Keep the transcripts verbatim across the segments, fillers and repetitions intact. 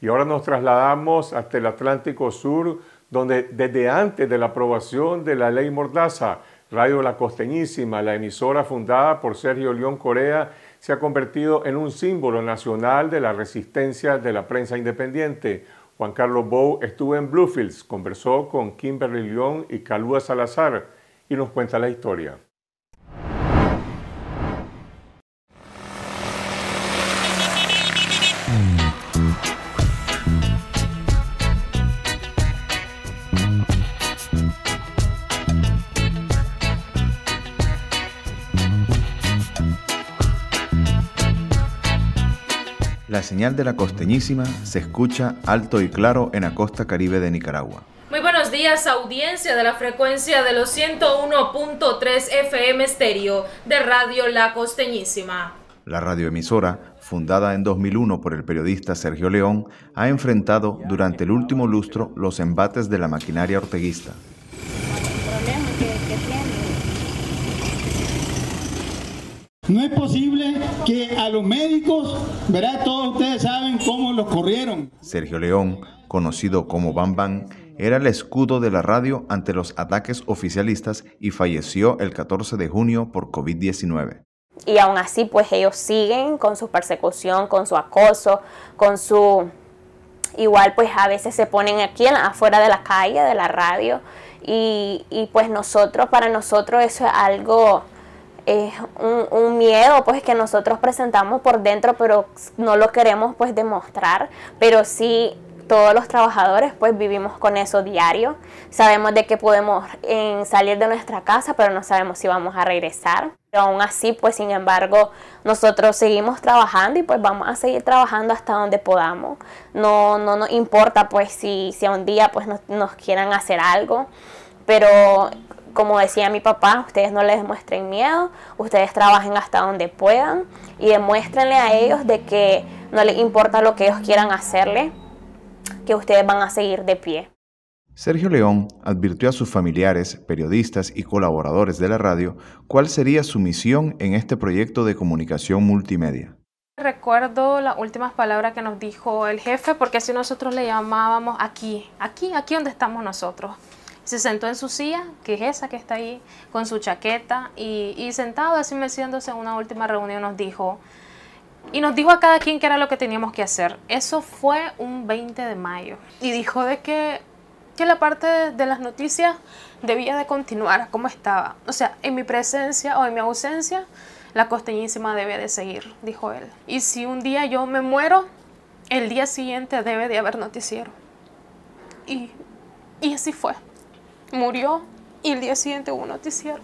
Y ahora nos trasladamos hasta el Atlántico Sur, donde desde antes de la aprobación de la Ley Mordaza, Radio La Costeñísima, la emisora fundada por Sergio León Corea, se ha convertido en un símbolo nacional de la resistencia de la prensa independiente. Juan Carlos Bou estuvo en Bluefields, conversó con Kimberly León y Calúa Salazar y nos cuenta la historia. La señal de La Costeñísima se escucha alto y claro en la costa caribe de Nicaragua. Muy buenos días, audiencia de la frecuencia de los ciento uno punto tres F M estéreo de Radio La Costeñísima. La radioemisora, fundada en dos mil uno por el periodista Sergio León, ha enfrentado durante el último lustro los embates de la maquinaria orteguista. No es posible que a los médicos, ¿verdad? Todos ustedes saben cómo los corrieron. Sergio León, conocido como Bambán, era el escudo de la radio ante los ataques oficialistas y falleció el catorce de junio por COVID diecinueve. Y aún así, pues ellos siguen con su persecución, con su acoso, con su... Igual, pues a veces se ponen aquí afuera de la calle, de la radio, y, y pues nosotros, para nosotros eso es algo... Es un, un miedo pues que nosotros presentamos por dentro, pero no lo queremos pues demostrar, pero sí todos los trabajadores pues vivimos con eso diario. Sabemos de que podemos en, salir de nuestra casa, pero no sabemos si vamos a regresar. Pero aún así, pues sin embargo, nosotros seguimos trabajando y pues vamos a seguir trabajando hasta donde podamos. No, no nos importa pues si, si un día pues nos, nos quieran hacer algo, pero... Como decía mi papá, ustedes no les demuestren miedo, ustedes trabajen hasta donde puedan y demuéstrenle a ellos de que no les importa lo que ellos quieran hacerle, que ustedes van a seguir de pie. Sergio León advirtió a sus familiares, periodistas y colaboradores de la radio cuál sería su misión en este proyecto de comunicación multimedia. Recuerdo las últimas palabras que nos dijo el jefe, porque así nosotros le llamábamos aquí, aquí, aquí donde estamos nosotros. Se sentó en su silla, que es esa que está ahí, con su chaqueta, y, y sentado así meciéndose en una última reunión nos dijo, y nos dijo a cada quien qué era lo que teníamos que hacer. Eso fue un veinte de mayo. Y dijo de que, que la parte de, de las noticias debía de continuar como estaba. O sea, en mi presencia o en mi ausencia, La Costeñísima debe de seguir, dijo él. Y si un día yo me muero, el día siguiente debe de haber noticiero. Y, y así fue. Murió y el día siguiente hubo un noticiero.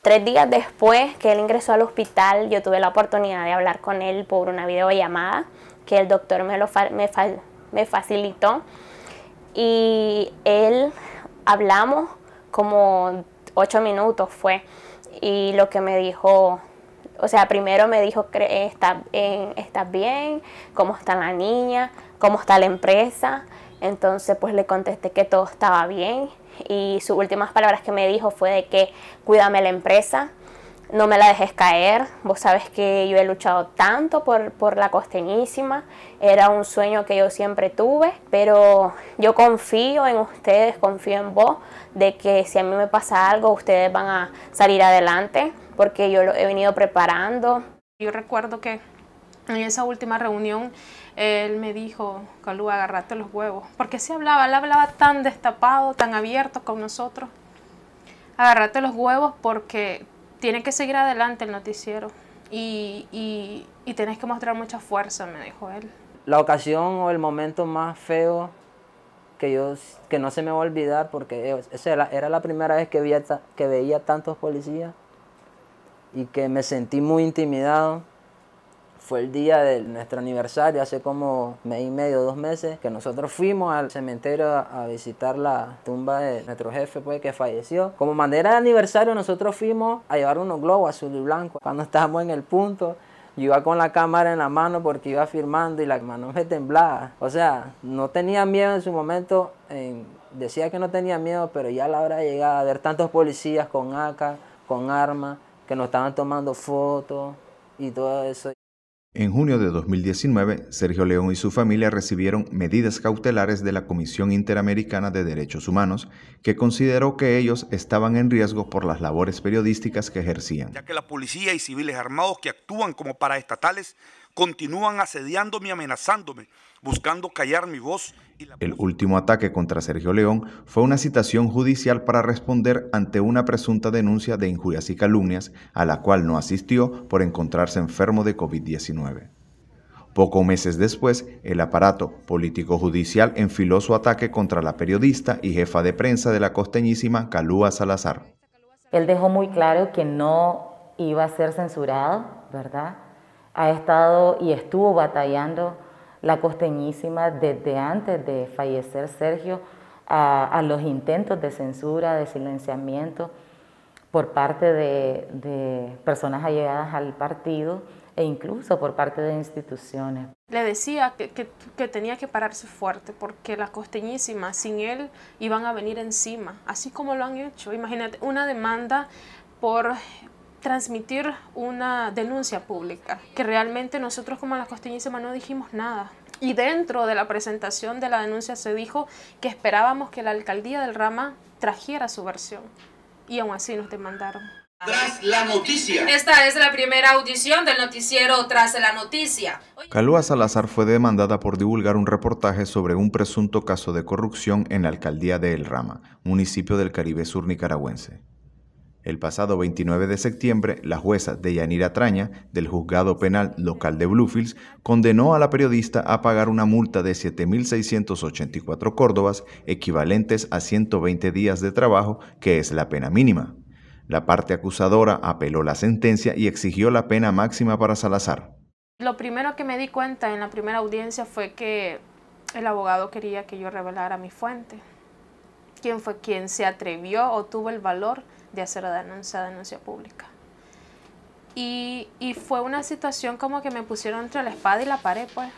Tres días después que él ingresó al hospital, yo tuve la oportunidad de hablar con él por una videollamada que el doctor me, lo fa me, fa me facilitó. Y él, hablamos como ocho minutos fue, y lo que me dijo, o sea, primero me dijo, ¿estás está bien? ¿Cómo está la niña? ¿Cómo está la empresa? Entonces pues le contesté que todo estaba bien. Y sus últimas palabras que me dijo fue de que cuídame la empresa, no me la dejes caer, vos sabes que yo he luchado tanto por, por La Costeñísima, era un sueño que yo siempre tuve, pero yo confío en ustedes, confío en vos, de que si a mí me pasa algo, ustedes van a salir adelante, porque yo lo he venido preparando. Yo recuerdo que en esa última reunión, él me dijo, Calúa, agárrate los huevos. Porque sí hablaba, él hablaba tan destapado, tan abierto con nosotros. Agárrate los huevos porque tiene que seguir adelante el noticiero. Y, y, y tenés que mostrar mucha fuerza, me dijo él. La ocasión o el momento más feo que, yo, que no se me va a olvidar, porque era, era la primera vez que veía, que veía tantos policías y que me sentí muy intimidado. Fue el día de nuestro aniversario, hace como mes y medio, dos meses, que nosotros fuimos al cementerio a visitar la tumba de nuestro jefe, pues, que falleció. Como manera de aniversario, nosotros fuimos a llevar unos globos azul y blanco. Cuando estábamos en el punto, yo iba con la cámara en la mano porque iba filmando y la mano me temblaba. O sea, no tenía miedo en su momento, eh, decía que no tenía miedo, pero ya a la hora de llegar a ver tantos policías con A K, con armas, que nos estaban tomando fotos y todo eso. En junio de dos mil diecinueve, Sergio León y su familia recibieron medidas cautelares de la Comisión Interamericana de Derechos Humanos, que consideró que ellos estaban en riesgo por las labores periodísticas que ejercían. Ya que la policía y civiles armados que actúan como paraestatales continúan asediándome y amenazándome, buscando callar mi voz. Y la... El último ataque contra Sergio León fue una citación judicial para responder ante una presunta denuncia de injurias y calumnias, a la cual no asistió por encontrarse enfermo de COVID diecinueve. Pocos meses después, el aparato político-judicial enfiló su ataque contra la periodista y jefa de prensa de La Costeñísima, Calúa Salazar. Él dejó muy claro que no iba a ser censurado, ¿verdad? Ha estado y estuvo batallando La Costeñísima desde antes de fallecer Sergio a, a los intentos de censura, de silenciamiento por parte de, de personas allegadas al partido e incluso por parte de instituciones. Le decía que, que, que tenía que pararse fuerte porque La Costeñísima sin él iban a venir encima, así como lo han hecho. Imagínate, una demanda por... transmitir una denuncia pública, que realmente nosotros como La Costeñísima no dijimos nada. Y dentro de la presentación de la denuncia se dijo que esperábamos que la alcaldía del Rama trajera su versión, y aún así nos demandaron. Tras la noticia. Esta es la primera audición del noticiero Tras la noticia. Calúa Salazar fue demandada por divulgar un reportaje sobre un presunto caso de corrupción en la alcaldía de El Rama, municipio del Caribe Sur nicaragüense. El pasado veintinueve de septiembre, la jueza Deyanira Traña, del Juzgado Penal Local de Bluefields, condenó a la periodista a pagar una multa de siete mil seiscientos ochenta y cuatro córdobas, equivalentes a ciento veinte días de trabajo, que es la pena mínima. La parte acusadora apeló la sentencia y exigió la pena máxima para Salazar. Lo primero que me di cuenta en la primera audiencia fue que el abogado quería que yo revelara mi fuente. ¿Quién fue quien se atrevió o tuvo el valor de hacer la denuncia, denuncia pública? Y, y fue una situación como que me pusieron entre la espada y la pared, pues.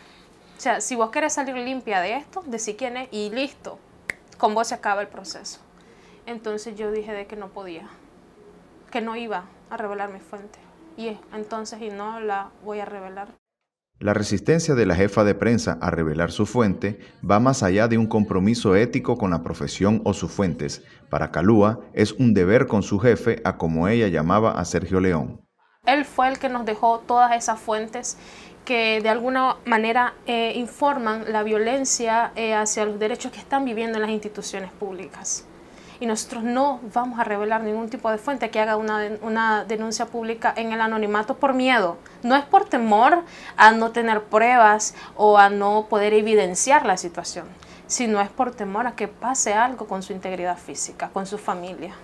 O sea, si vos querés salir limpia de esto, decí quién es y listo, con vos se acaba el proceso. Entonces yo dije de que no podía, que no iba a revelar mi fuente. Y entonces y no la voy a revelar. La resistencia de la jefa de prensa a revelar su fuente va más allá de un compromiso ético con la profesión o sus fuentes. Para Calúa es un deber con su jefe, a como ella llamaba a Sergio León. Él fue el que nos dejó todas esas fuentes que de alguna manera eh, informan la violencia eh, hacia los derechos que están viviendo en las instituciones públicas. Y nosotros no vamos a revelar ningún tipo de fuente que haga una, una denuncia pública en el anonimato por miedo. No es por temor a no tener pruebas o a no poder evidenciar la situación, sino es por temor a que pase algo con su integridad física, con su familia.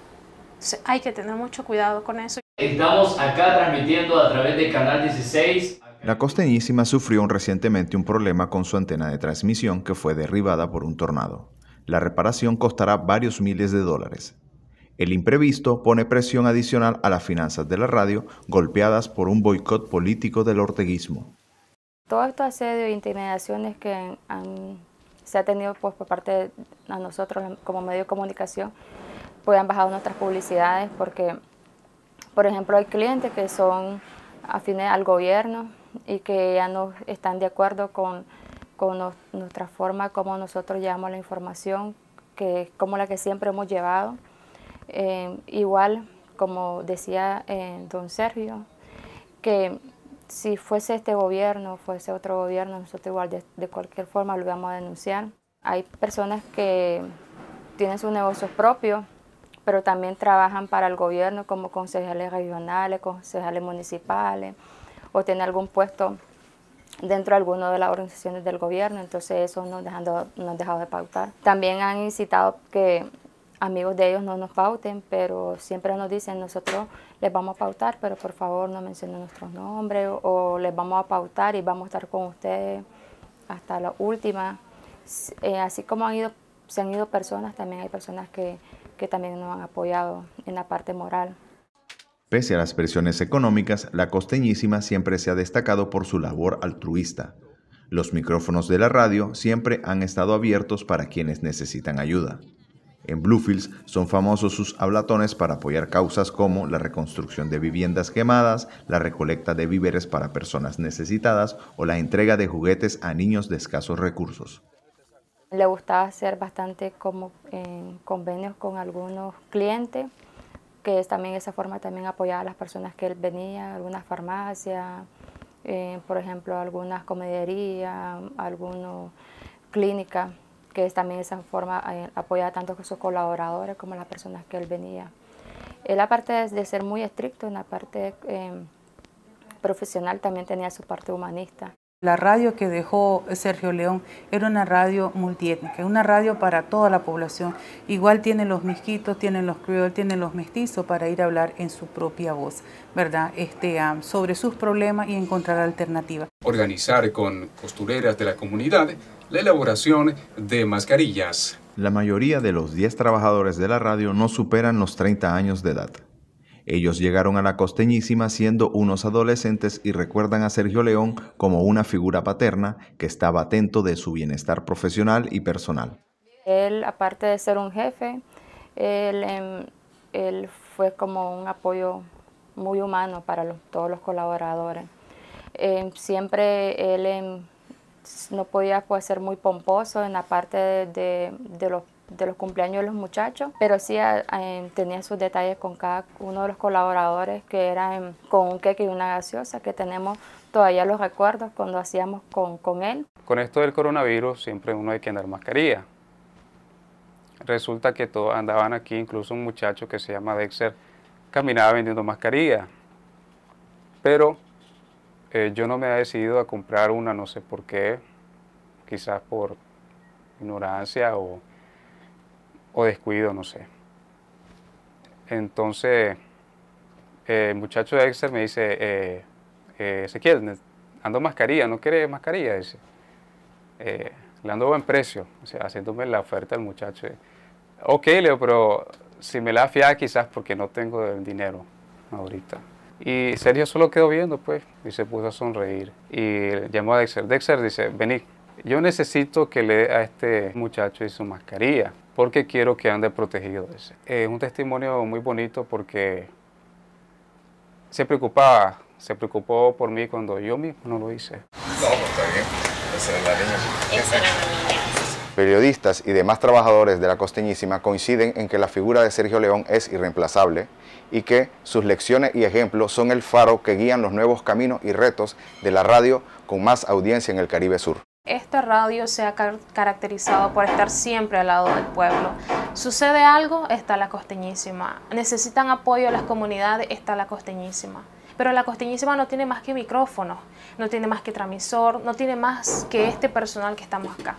Entonces, hay que tener mucho cuidado con eso. Estamos acá transmitiendo a través de Canal dieciséis. La Costeñísima sufrió recientemente un problema con su antena de transmisión que fue derribada por un tornado. La reparación costará varios miles de dólares. El imprevisto pone presión adicional a las finanzas de la radio, golpeadas por un boicot político del orteguismo. Todo estos asedios e intimidaciones que han, se ha tenido pues, por parte de a nosotros como medio de comunicación, pues han bajado nuestras publicidades porque, por ejemplo, hay clientes que son afines al gobierno y que ya no están de acuerdo con... con nos, nuestra forma como nosotros llevamos la información, que es como la que siempre hemos llevado. Eh, igual, como decía eh, don Sergio, que si fuese este gobierno, fuese otro gobierno, nosotros igual de, de cualquier forma lo íbamos a denunciar. Hay personas que tienen sus negocios propios, pero también trabajan para el gobierno como concejales regionales, concejales municipales, o tienen algún puesto dentro de alguna de las organizaciones del gobierno, entonces eso nos han dejado de pautar. También han incitado que amigos de ellos no nos pauten, pero siempre nos dicen nosotros les vamos a pautar, pero por favor no mencionen nuestros nombres, o les vamos a pautar y vamos a estar con ustedes hasta la última. Eh, así como han ido, se han ido personas, también hay personas que, que también nos han apoyado en la parte moral. Pese a las presiones económicas, La Costeñísima siempre se ha destacado por su labor altruista. Los micrófonos de la radio siempre han estado abiertos para quienes necesitan ayuda. En Bluefields son famosos sus hablatones para apoyar causas como la reconstrucción de viviendas quemadas, la recolecta de víveres para personas necesitadas o la entrega de juguetes a niños de escasos recursos. Le gustaba hacer bastante como en convenios con algunos clientes, que es también esa forma también apoyaba a las personas que él venía, algunas farmacias, eh, por ejemplo, algunas comederías, algunas clínicas, que es también esa forma eh, apoyaba tanto a sus colaboradores como a las personas que él venía. Él, aparte de, de ser muy estricto en la parte eh, profesional, también tenía su parte humanista. La radio que dejó Sergio León era una radio multiétnica, una radio para toda la población. Igual tienen los misquitos, tienen los criollos, tienen los mestizos para ir a hablar en su propia voz, ¿verdad? Este, um, sobre sus problemas y encontrar alternativas. Organizar con costureras de la comunidad la elaboración de mascarillas. La mayoría de los diez trabajadores de la radio no superan los treinta años de edad. Ellos llegaron a La Costeñísima siendo unos adolescentes y recuerdan a Sergio León como una figura paterna que estaba atento de su bienestar profesional y personal. Él, aparte de ser un jefe, él, él fue como un apoyo muy humano para los, todos los colaboradores. Eh, siempre él eh, no podía pues, ser muy pomposo en la parte de, de, de los de los cumpleaños de los muchachos, pero sí eh, tenía sus detalles con cada uno de los colaboradores, que eran eh, con un queque y una gaseosa, que tenemos todavía los recuerdos cuando hacíamos con, con él. Con esto del coronavirus siempre uno hay que andar mascarilla. Resulta que todos andaban aquí, incluso un muchacho que se llama Dexter, caminaba vendiendo mascarilla, pero eh, yo no me había decidido a comprar una, no sé por qué, quizás por ignorancia o o descuido, no sé. Entonces, eh, el muchacho de Excel me dice, eh, eh, Ezequiel, ando mascarilla, ¿no quiere mascarilla? Dice, eh, le ando buen precio, o sea, haciéndome la oferta al muchacho. Ok, Leo, pero si me la fiaba quizás porque no tengo el dinero ahorita. Y Sergio solo quedó viendo, pues, y se puso a sonreír. Y llamó a Dexter. Dexter dice, vení, yo necesito que le dé a este muchacho y su mascarilla, porque quiero que ande protegido. Es un testimonio muy bonito porque se preocupaba, se preocupó por mí cuando yo mismo no lo hice. No, está bien. Esa es la niña. Esa es la niña. Periodistas y demás trabajadores de La Costeñísima coinciden en que la figura de Sergio León es irreemplazable y que sus lecciones y ejemplos son el faro que guían los nuevos caminos y retos de la radio con más audiencia en el Caribe Sur. Esta radio se ha car caracterizado por estar siempre al lado del pueblo. Sucede algo, está La Costeñísima. Necesitan apoyo a las comunidades, está La Costeñísima. Pero La Costeñísima no tiene más que micrófonos, no tiene más que transmisor, no tiene más que este personal que estamos acá.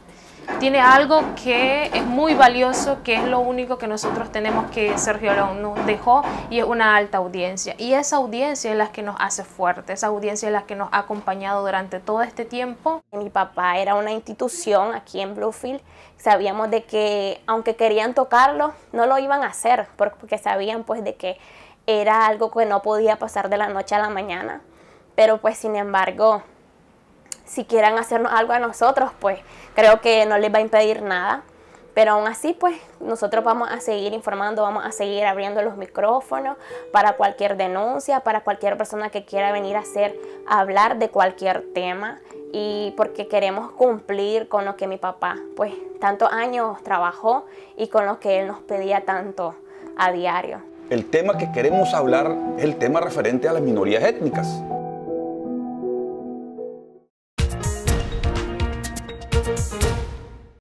Tiene algo que es muy valioso, que es lo único que nosotros tenemos que Sergio León nos dejó, y es una alta audiencia. Y esa audiencia es la que nos hace fuerte, esa audiencia es la que nos ha acompañado durante todo este tiempo. Mi papá era una institución aquí en Bluefield. Sabíamos de que aunque querían tocarlo, no lo iban a hacer, porque sabían pues de que era algo que no podía pasar de la noche a la mañana. Pero pues sin embargo, si quieran hacernos algo a nosotros, pues creo que no les va a impedir nada. Pero aún así, pues nosotros vamos a seguir informando, vamos a seguir abriendo los micrófonos para cualquier denuncia, para cualquier persona que quiera venir a hacer, a hablar de cualquier tema. Y porque queremos cumplir con lo que mi papá, pues tantos años trabajó y con lo que él nos pedía tanto a diario. El tema que queremos hablar es el tema referente a las minorías étnicas.